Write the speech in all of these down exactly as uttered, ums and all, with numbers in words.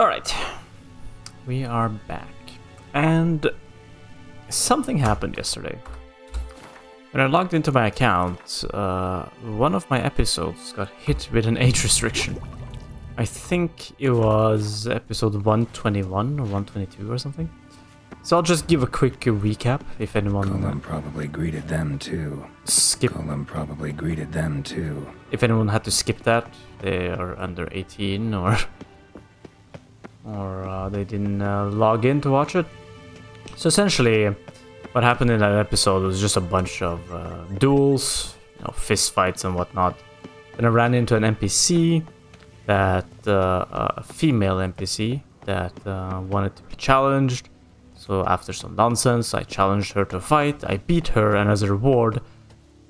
Alright, we are back, and something happened yesterday. When I logged into my account, uh, one of my episodes got hit with an age restriction. I think it was episode one twenty-one or one twenty-two or something. So I'll just give a quick recap if anyone... Golem probably greeted them too. Skip. Golem probably greeted them too. If anyone had to skip that, they are under eighteen or... Or uh, they didn't uh, log in to watch it. So essentially, what happened in that episode was just a bunch of uh, duels, you know, fist fights and whatnot. Then I ran into an N P C, that uh, a female N P C that uh, wanted to be challenged. So after some nonsense, I challenged her to a fight. I beat her, and as a reward,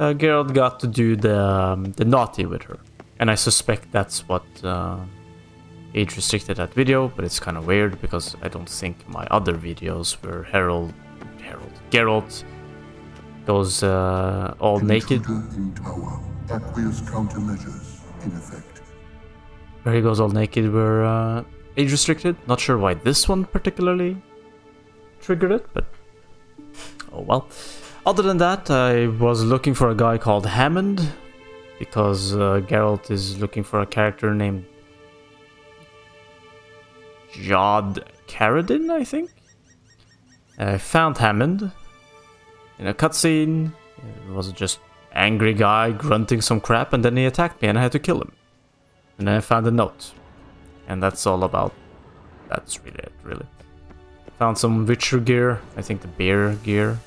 uh, Geralt got to do the um, the naughty with her. And I suspect that's what uh, age restricted that video. But it's kind of weird because I don't think my other videos were Harold, Harold, Geralt goes uh, all in naked. Where he goes all naked were uh, age restricted. Not sure why this one particularly triggered it, but oh well. Other than that, I was looking for a guy called Hammond because uh, Geralt is looking for a character named Jod Carradine, I think. I found Hammond in a cutscene. It was just angry guy grunting some crap, and then he attacked me and I had to kill him. And then I found a note, and that's all about. That's really it, really. Found some Witcher gear, I think the bear gear,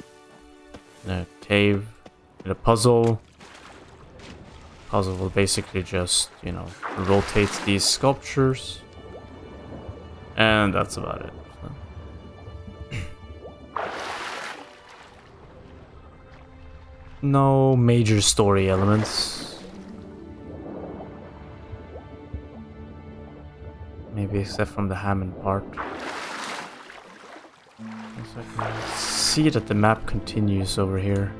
in a cave, in a puzzle. Puzzle will basically just, you know, rotate these sculptures. And that's about it. So. No major story elements. Maybe except from the Hammond part. So I can see that the map continues over here.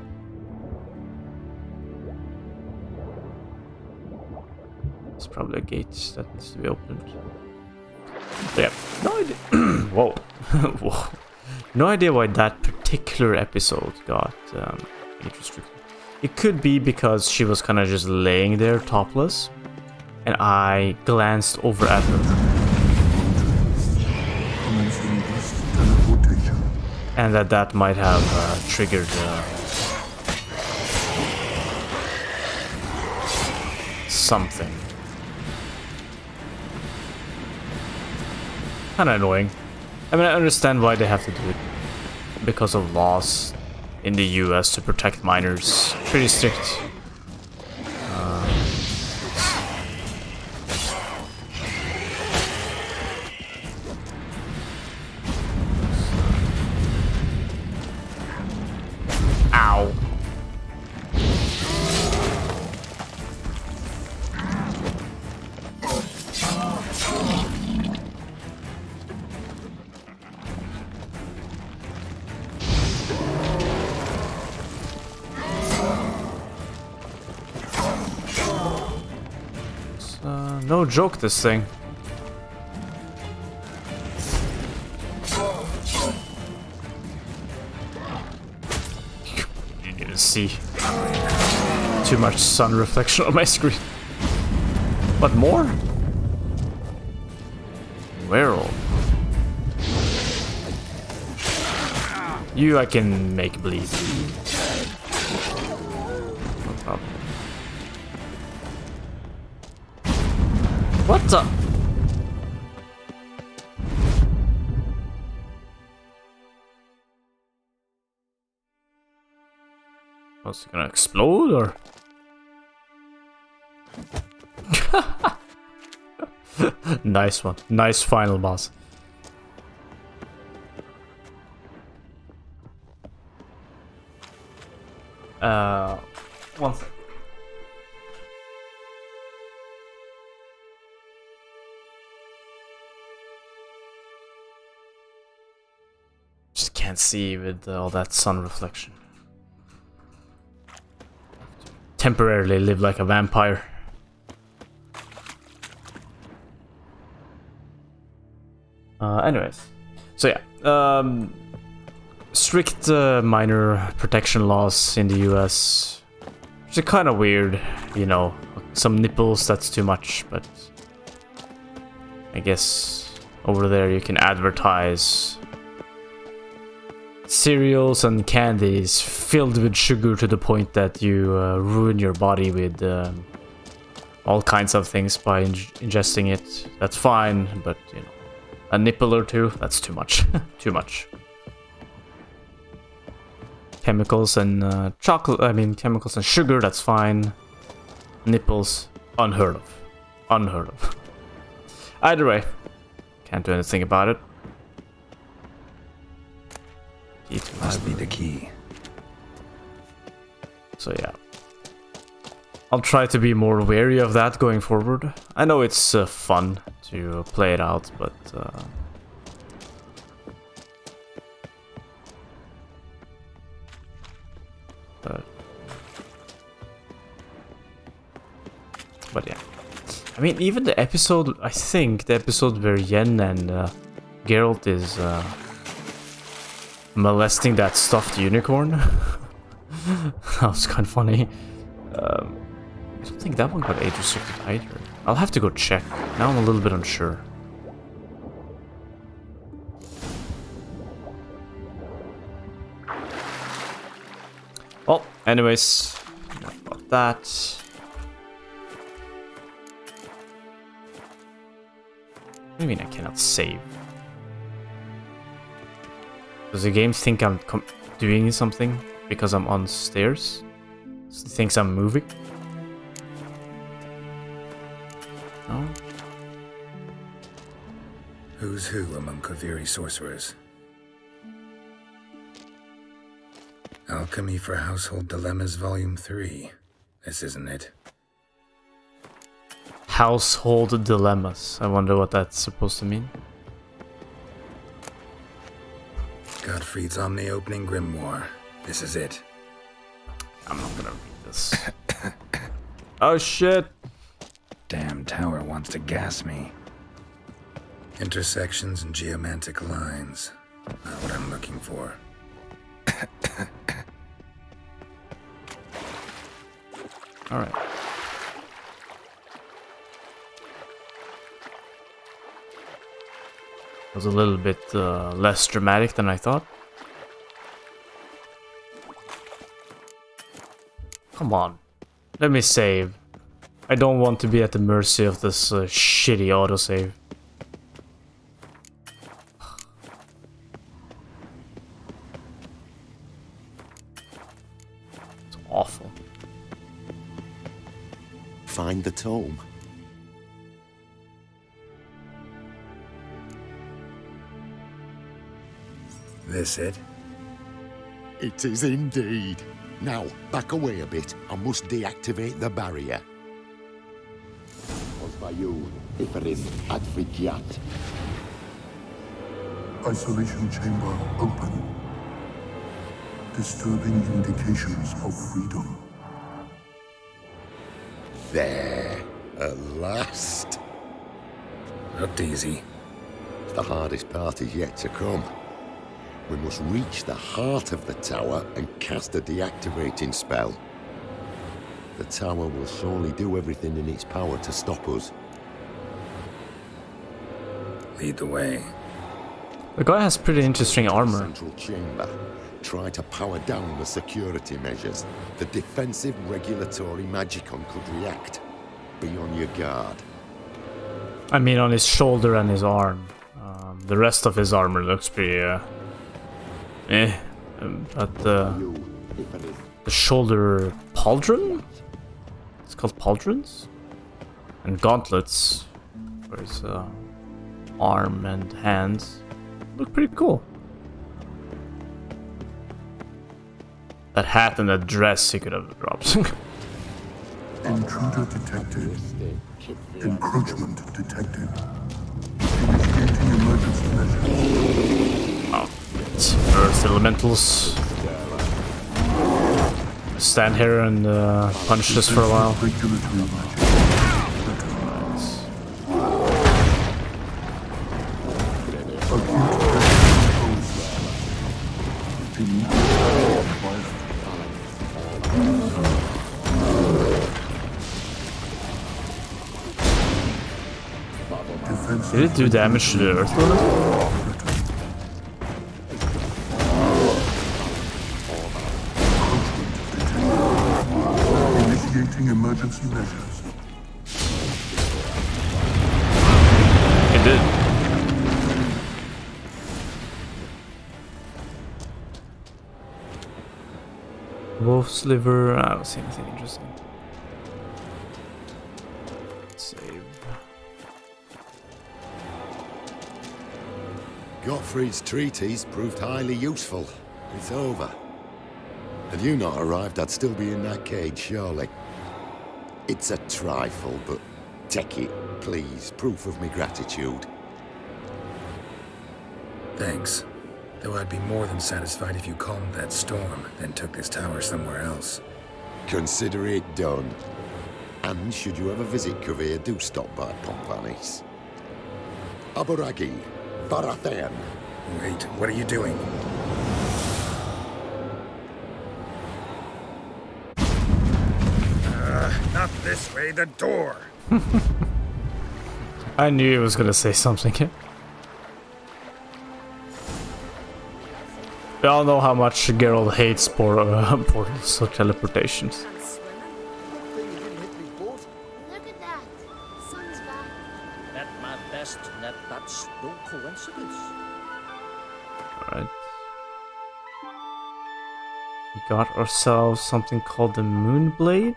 It's probably a gate that needs to be opened. So yeah, no idea. Whoa. Whoa. No idea why that particular episode got um, age restricted. It could be because she was kind of just laying there topless, and I glanced over at her. And that that might have uh, triggered uh, something. Kind of annoying. I mean, I understand why they have to do it. Because of laws in the U S to protect minors. Pretty strict. Uh, No joke, this thing. You need to see. Too much sun reflection on my screen. But more? Werewolf. You I can make bleed. No problem. What the? Was it gonna explode or? Nice one. Nice final boss. Uh, one second. Can't see with all that sun reflection. Temporarily live like a vampire. Uh, anyways, so yeah, um, strict uh, minor protection laws in the U S, which are kind of weird, you know, some nipples, that's too much, but I guess over there you can advertise cereals and candies filled with sugar to the point that you uh, ruin your body with um, all kinds of things by in ingesting it. That's fine, but you know, a nipple or two, that's too much. Too much. Chemicals and uh, chocolate, I mean chemicals and sugar, that's fine. Nipples, unheard of. Unheard of. Either way, can't do anything about it. It must be the key. So yeah, I'll try to be more wary of that going forward. I know it's uh, fun to play it out, but uh... but but yeah, I mean, even the episode, I think the episode where Yen and uh, Geralt is uh, molesting that stuffed unicorn. That was kind of funny. Um, I don't think that one got age restricted either. I'll have to go check. Now I'm a little bit unsure. Well, anyways, enough about that. What do you mean I cannot save? Does the game think I'm com doing something because I'm on stairs? It thinks I'm moving? No? Who's who among Kuviri sorcerers? Alchemy for Household Dilemmas Volume three. This isn't it. Household Dilemmas. I wonder what that's supposed to mean. Gottfried's Omni-Opening Grimoire. This is it. I'm not gonna read this. Oh shit! Damn tower wants to gas me. Intersections and geomantic lines. Not what I'm looking for. Alright. Was a little bit uh, less dramatic than I thought. Come on, let me save. I don't want to be at the mercy of this uh, shitty autosave. It's awful. Find the tome. This it? It is indeed. Now, back away a bit. I must deactivate the barrier. Isolation chamber open. Disturbing indications of freedom. There, at last. Not easy. The hardest part is yet to come. We must reach the heart of the tower and cast a deactivating spell. The tower will surely do everything in its power to stop us. Lead the way. The guy has pretty interesting armor. Central chamber. Try to power down the security measures. The defensive regulatory magicon could react. Be on your guard. I mean, on his shoulder and his arm. Um, the rest of his armor looks pretty... Uh... Eh, but the, the shoulder pauldron? It's called pauldrons? And gauntlets for his uh, arm and hands. Look pretty cool. That hat and that dress he could have dropped. Intruder detected. Encroachment detected. Initiating emergency measures. Oh. Earth elementals. Stand here and uh, punch this for a while. Right. Did it do damage to the earth golem? Initiating emergency measures. It did. Wolf's liver. I don't see anything interesting. Gottfried's treatise proved highly useful. It's over. Had you not arrived, I'd still be in that cage, surely. It's a trifle, but take it, please. Proof of my gratitude. Thanks. Though I'd be more than satisfied if you calmed that storm, then took this tower somewhere else. Consider it done. And should you ever visit Kuvir, do stop by Pompani's. Aboragi. Barathan. Wait, what are you doing? Uh, not this way, the door! I knew he was gonna say something. We all know how much Geralt hates por uh, portals or teleportations. We got ourselves something called the Moonblade.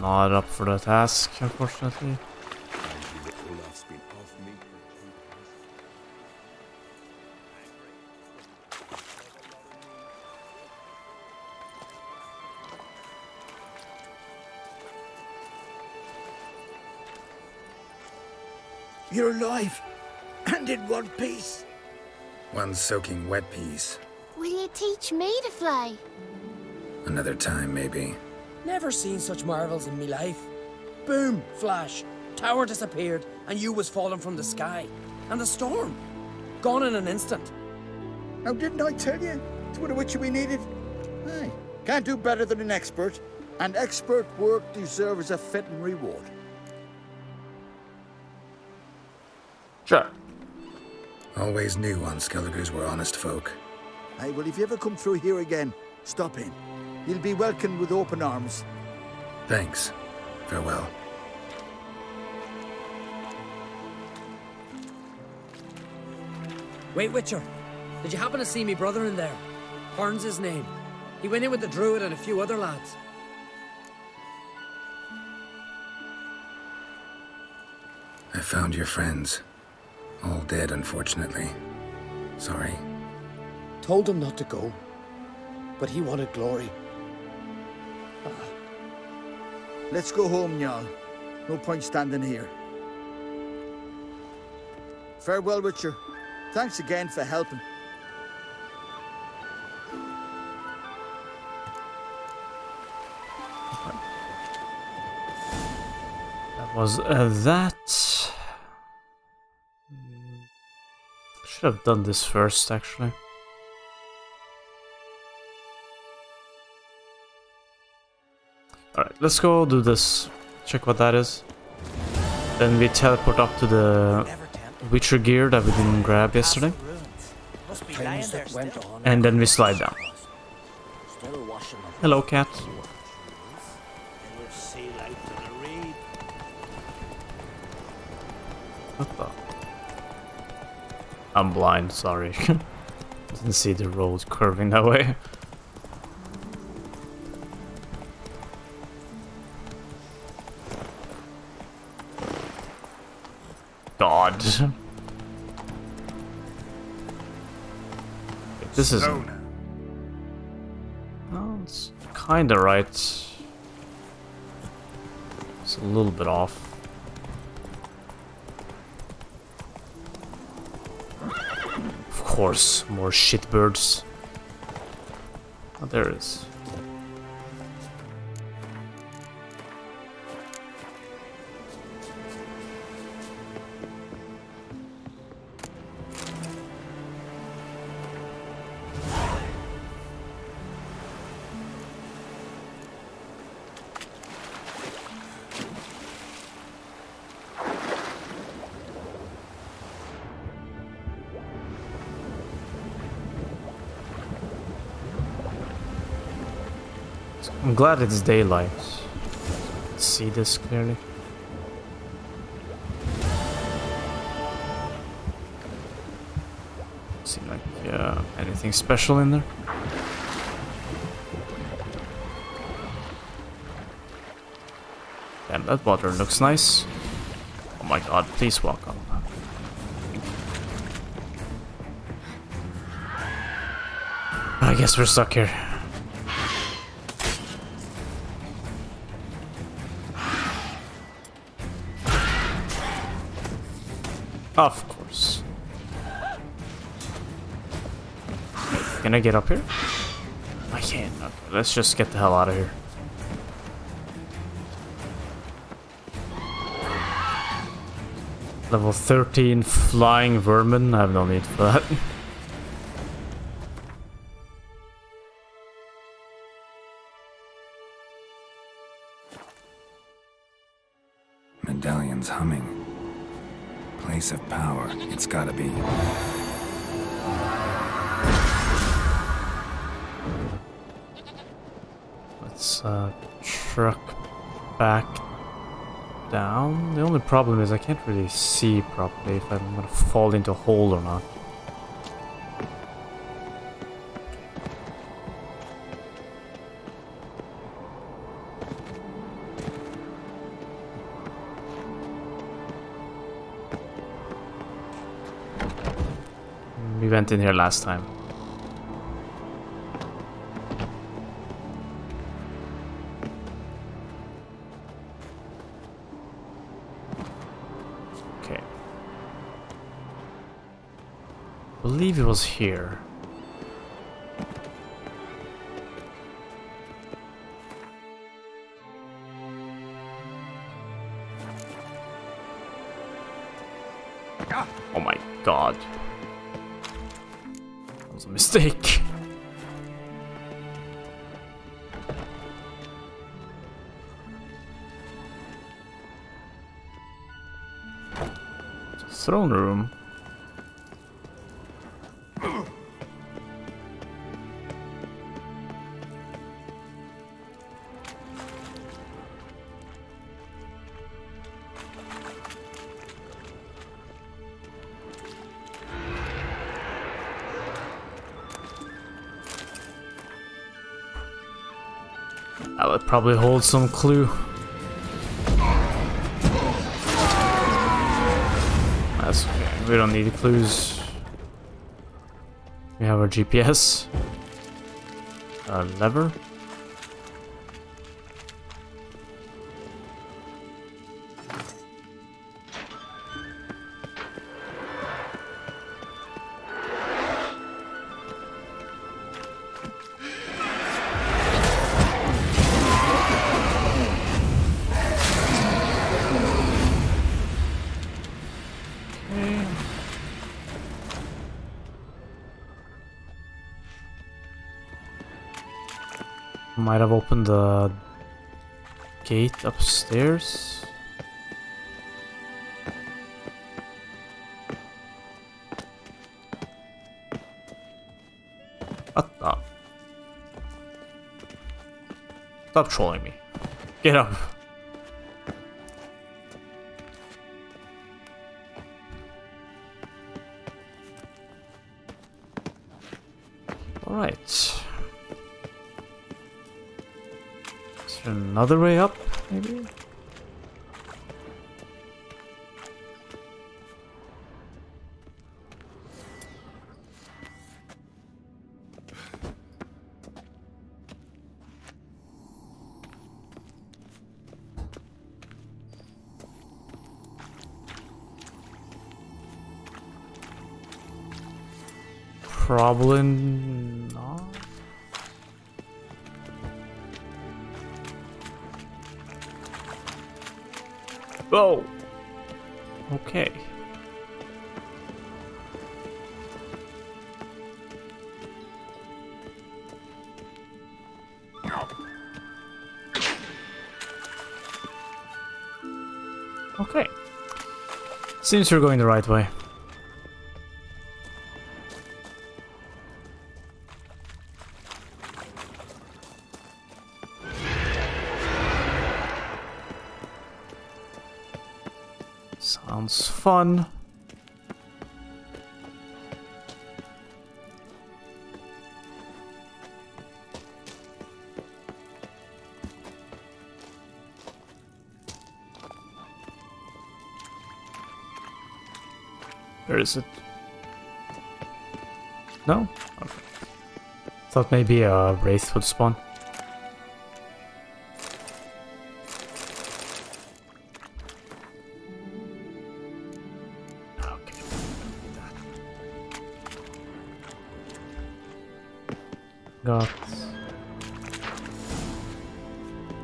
Not up for the task, unfortunately. You're alive, and in one piece. One soaking wet piece. Will you teach me to fly? Another time, maybe. Never seen such marvels in me life. Boom, flash, tower disappeared, and you was falling from the sky. And the storm, gone in an instant. Now didn't I tell you? It's what a witcher we needed. Aye, can't do better than an expert. And expert work deserves a fitting reward. Sure. Always knew on Skelligers were honest folk. Hey, well, if you ever come through here again, stop in. You'll be welcomed with open arms. Thanks. Farewell. Wait, Witcher. Did you happen to see me brother in there? Horn's his name. He went in with the druid and a few other lads. I found your friends. All dead, unfortunately. Sorry. Told him not to go, but he wanted glory. Ah. Let's go home, Jarl. No point standing here. Farewell, Witcher. Thanks again for helping. That was uh, that. Should have done this first, actually. Alright, let's go do this. Check what that is. Then we teleport up to the Witcher gear that we didn't grab yesterday. And then we slide down. Hello, cat. What the? I'm blind, sorry. Didn't see the road curving that way. God. This is... No, it's kinda right. It's a little bit off. Of course, more shitbirds. Oh, there it is. I'm glad it's daylight. Let's see this clearly. See like uh, anything special in there? Damn, that water looks nice. Oh my god, please walk up. I guess we're stuck here. Of course. Wait, can I get up here? I can't. Okay, let's just get the hell out of here. Level thirteen flying vermin. I have no need for that. Medallion's humming. Place of power. It's gotta be. Let's uh, truck back down. The only problem is I can't really see properly if I'm gonna fall into a hole or not. We went in here last time. I believe it was here. Oh my god. That was a mistake. It's a throne room. That would probably hold some clue. That's okay, we don't need clues. We have our G P S. A lever. Might have opened the gate upstairs. What the? Stop trolling me. Get up. All right. Another way up, maybe? Problem. Whoa! Okay. Okay. Seems we're going the right way. fun. Where is it? No? Okay. Thought maybe a wraith would spawn.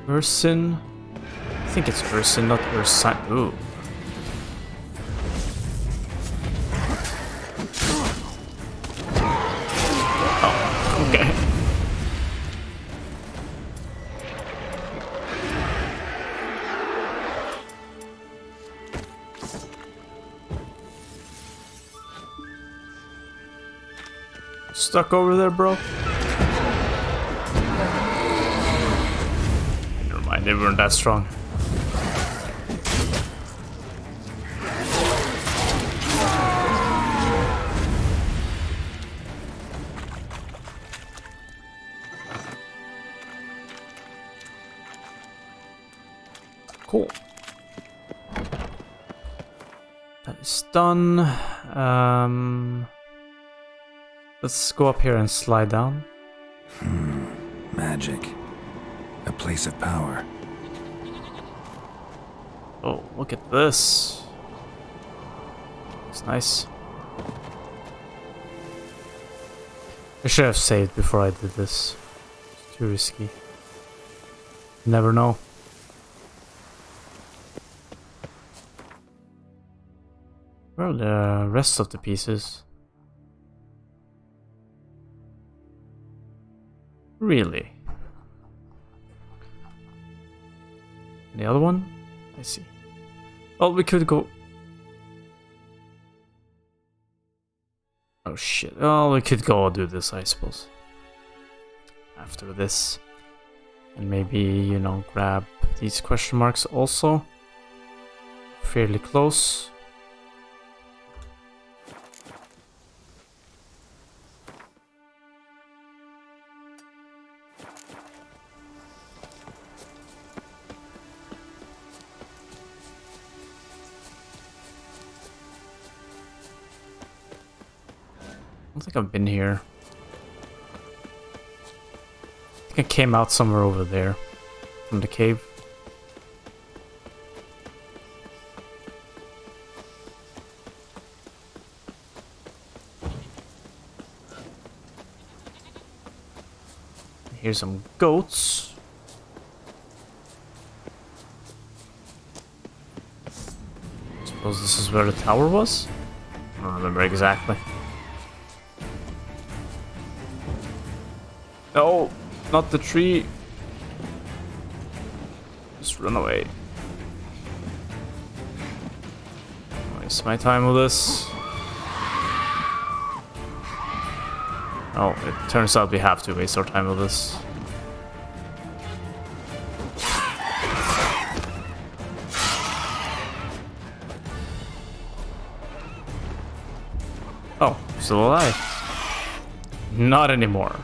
Ursin? I think it's Ursin, not Ursine. Ooh. Oh, okay. Stuck over there, bro? They weren't that strong. Cool. That is done. Um, let's go up here and slide down. Hmm. Magic. A place of power. Oh, look at this. It's nice. I should have saved before I did this. It's too risky. Never know. Where are the rest of the pieces? Really? The other one? I see. Oh, we could go... Oh shit. Oh, we could go do this, I suppose. After this. And maybe, you know, grab these question marks also. Fairly close. I don't think I've been here. I think I came out somewhere over there from the cave. Here's some goats. I suppose this is where the tower was? I don't remember exactly. No, not the tree. Just run away. Waste my time with this. Oh, it turns out we have to waste our time with this. Oh, still alive. Not anymore.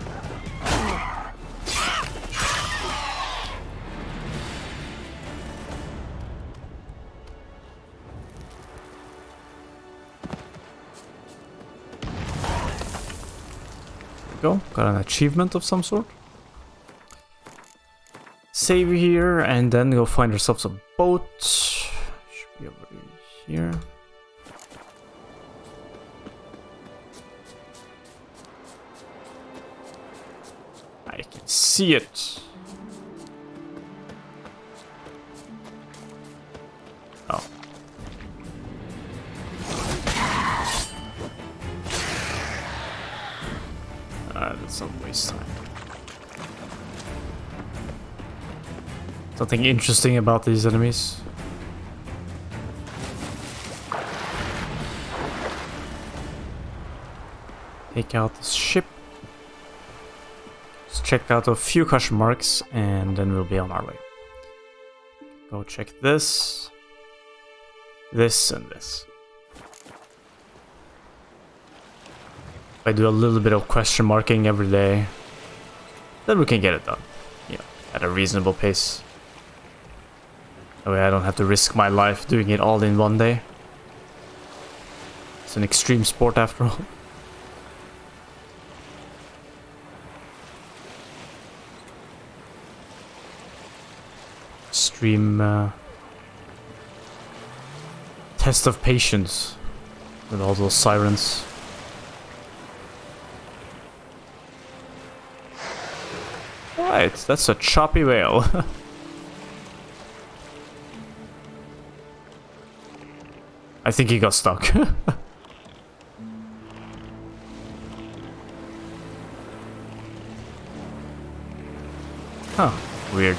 Go. Got an achievement of some sort. Save here and then go find ourselves a boat. Should be over here. I can see it. Oh. That's a waste time. Something interesting about these enemies. Take out this ship. Let's check out a few question marks and then we'll be on our way. Go check this, this, and this. I do a little bit of question marking every day, then we can get it done, you know, at a reasonable pace. That way I don't have to risk my life doing it all in one day. It's an extreme sport after all. Extreme uh, test of patience with all those sirens. Right, that's a choppy whale. I think he got stuck. Huh, weird.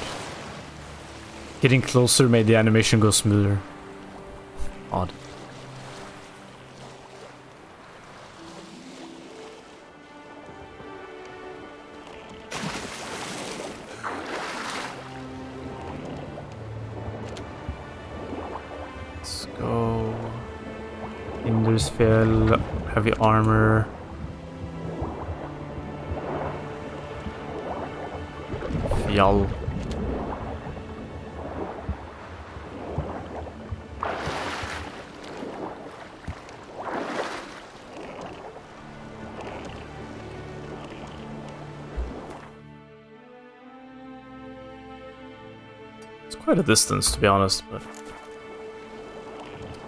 Getting closer made the animation go smoother. Odd. Let's go. Indersfell, heavy armor. Y'all. It's quite a distance, to be honest, but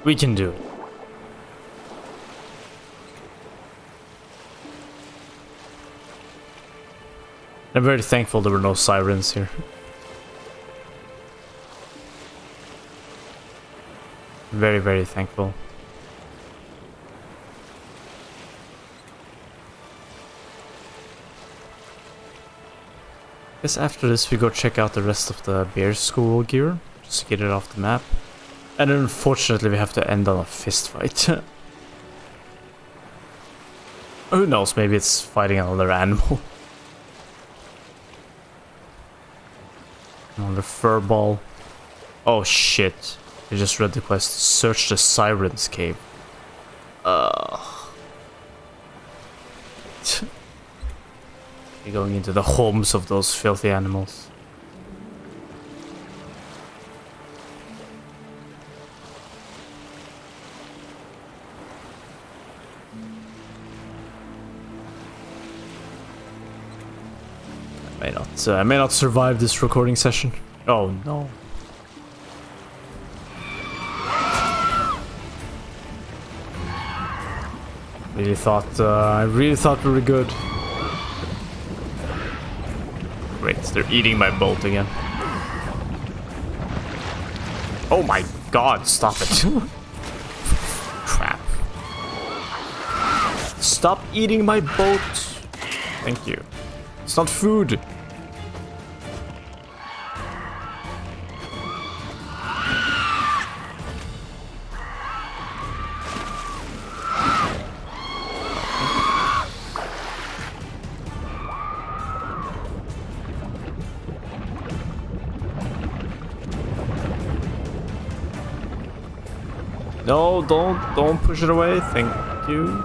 we can do it. I'm very thankful there were no sirens here. Very, very thankful. Guess after this we go check out the rest of the bear school gear, just to get it off the map. And unfortunately we have to end on a fist fight. Who knows, maybe it's fighting another animal. The fur ball. Oh shit. I just read the quest. Search the Siren's Cave. Ugh. You're going into the homes of those filthy animals. I may not, uh, I may not survive this recording session. Oh no. Really thought, uh, I really thought we were good. Great, they're eating my bolt again. Oh my god, stop it. Crap. Stop eating my bolt. Thank you. It's not food. No, don't, don't push it away. Thank you.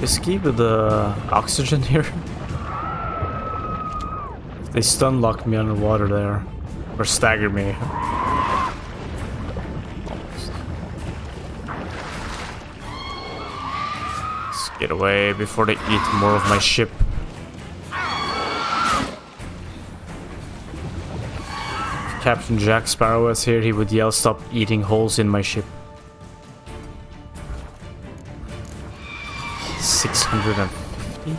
Risky with the oxygen here. If they stun lock me underwater there, or stagger me. Almost. Let's get away before they eat more of my ship. Captain Jack Sparrow was here, he would yell, "Stop eating holes in my ship." six hundred fifty?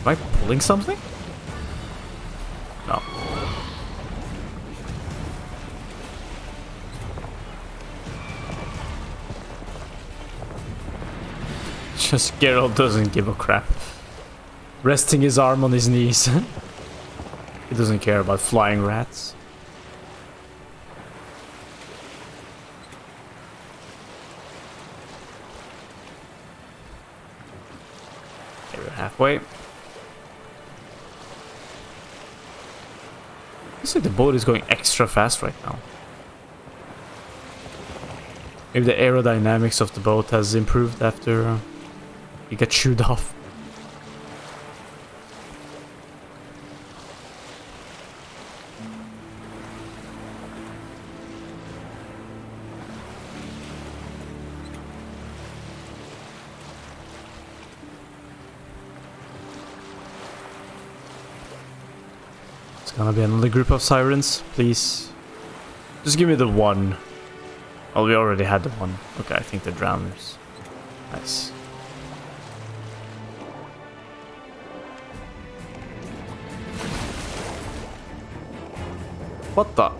Am I pulling something? No. Just Geralt doesn't give a crap. Resting his arm on his knees. He doesn't care about flying rats. Okay, we're halfway. Looks like the boat is going extra fast right now. Maybe the aerodynamics of the boat has improved after uh, it got chewed off. It's gonna be another group of sirens, please. Just give me the one. Oh, we already had the one. Okay, I think the drowners. Nice. What the?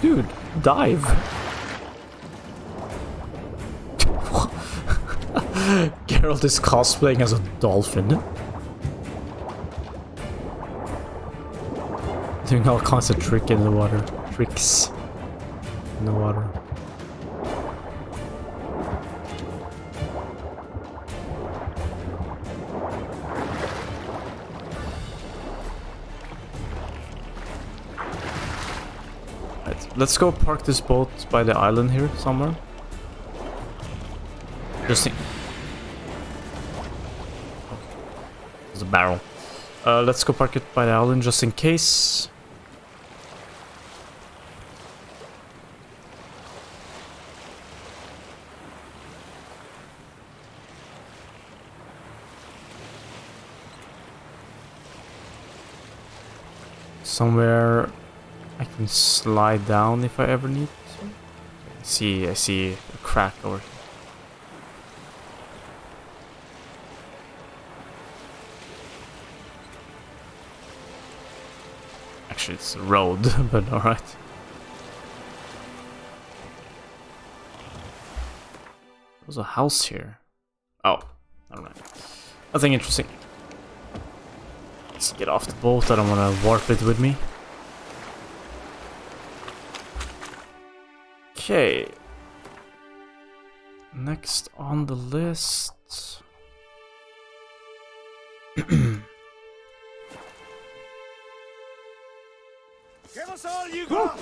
Dude, dive. Geralt is cosplaying as a dolphin. Doing all kinds of tricks in the water. Tricks. In the water. Right, let's go park this boat by the island here somewhere. Just think. There's a barrel. Uh, let's go park it by the island just in case. Somewhere I can slide down if I ever need to. I see, I see a crack over here. Actually, it's a road, but alright. There's a house here. Oh, alright. Nothing interesting. Let's get off the boat, I don't want to warp it with me. Okay. Next on the list. Give us all you got.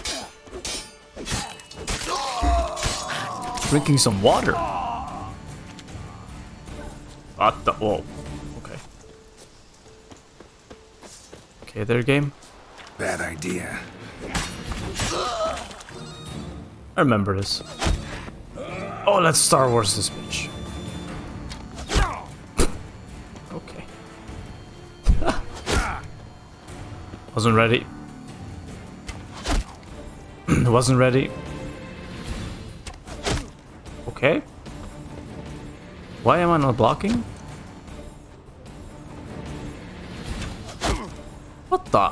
Drinking some water. What the? Whoa. Okay, there, game. Bad idea. I remember this. Oh, let's Star Wars this bitch. Okay. Wasn't ready. Wasn't ready. Okay. Why am I not blocking? What the?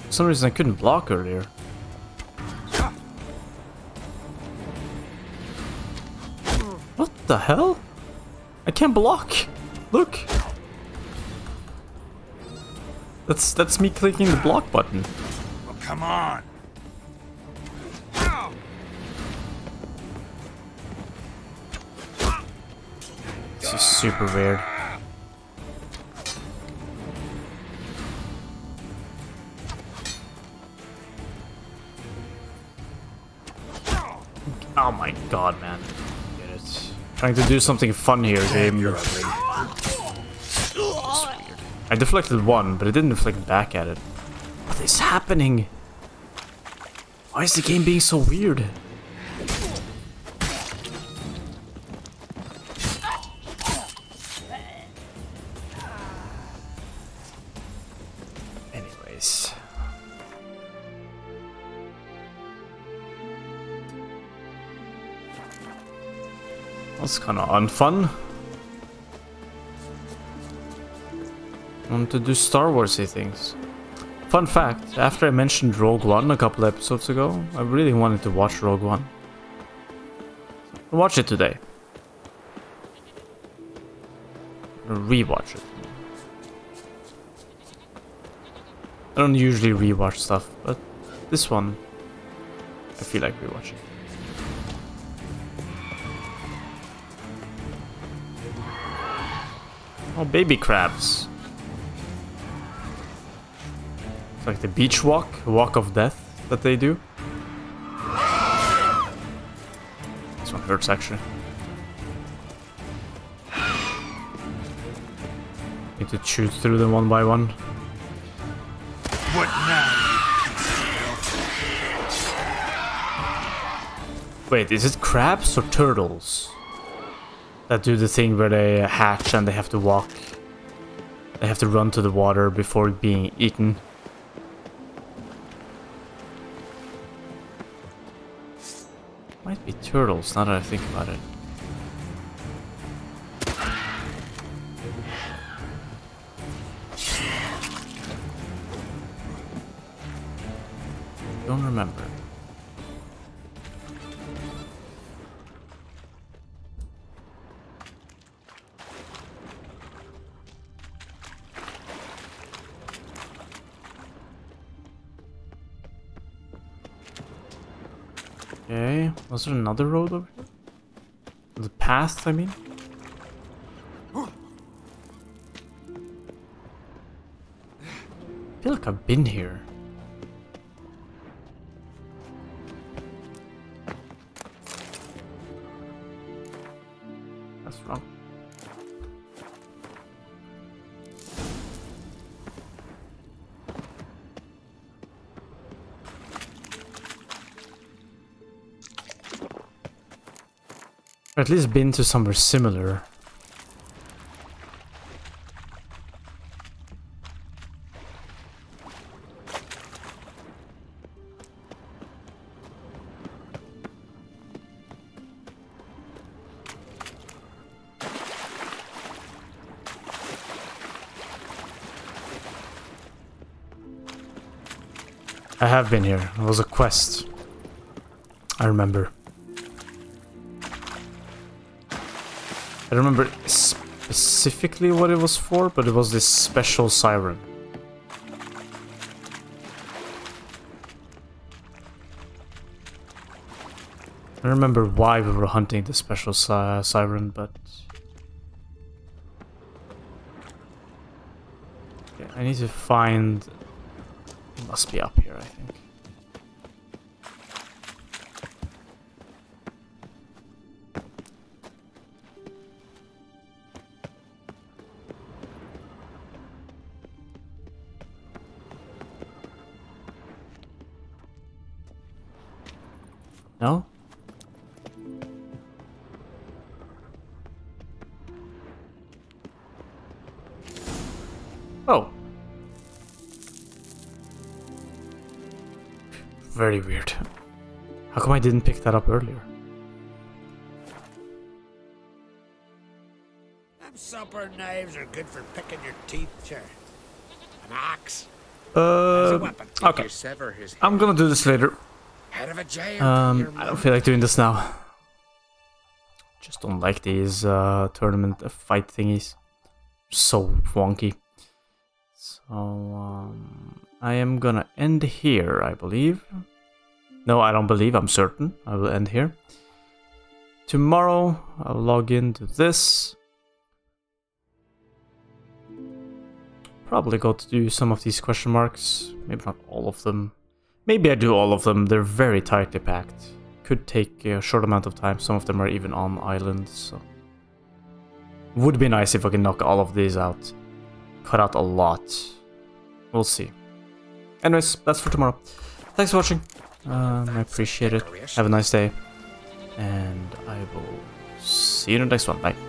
For some reason I couldn't block earlier. What the hell? I can't block. Look. That's that's me clicking the block button. Well, come on. This is super weird. Oh my god, man. Get it. Trying to do something fun here, game. You're ugly. I deflected one, but it didn't deflect back at it. What is happening? Why is the game being so weird? That's kind of unfun. I want to do Star Warsy things. Fun fact, after I mentioned Rogue One a couple episodes ago, I really wanted to watch Rogue One. I'll watch it today. Rewatch it. I don't usually rewatch stuff, but this one, I feel like rewatching. Oh, baby crabs. It's like the beach walk, walk of death that they do. This one hurts actually. Need to shoot through them one by one. What now? Wait, is it crabs or turtles that do the thing where they hatch and they have to walk? They have to run to the water before being eaten. Might be turtles, now that I think about it. Don't remember. Okay, was there another road over here? The path, I mean? I feel like I've been here. That's wrong. Or at least been to somewhere similar. I have been here. It was a quest. I remember. I don't remember specifically what it was for, but it was this special siren. I don't remember why we were hunting the special si- siren, but... Okay, I need to find... It must be up here, I think. No? Oh. Very weird. How come I didn't pick that up earlier? Them supper knives are good for picking your teeth, sure. An axe. Uh, okay. I'm gonna do this later. Um, I don't feel like doing this now. Just don't like these uh, tournament uh, fight thingies. So wonky. So um, I am gonna end here, I believe. No, I don't believe. I'm certain. I will end here. Tomorrow I'll log into this. Probably got to do some of these question marks. Maybe not all of them. Maybe I do all of them, they're very tightly packed. Could take a short amount of time, some of them are even on islands, so... Would be nice if I can knock all of these out. Cut out a lot. We'll see. Anyways, that's for tomorrow. Thanks for watching. Um, I appreciate it. Have a nice day. And I will see you in the next one. Bye.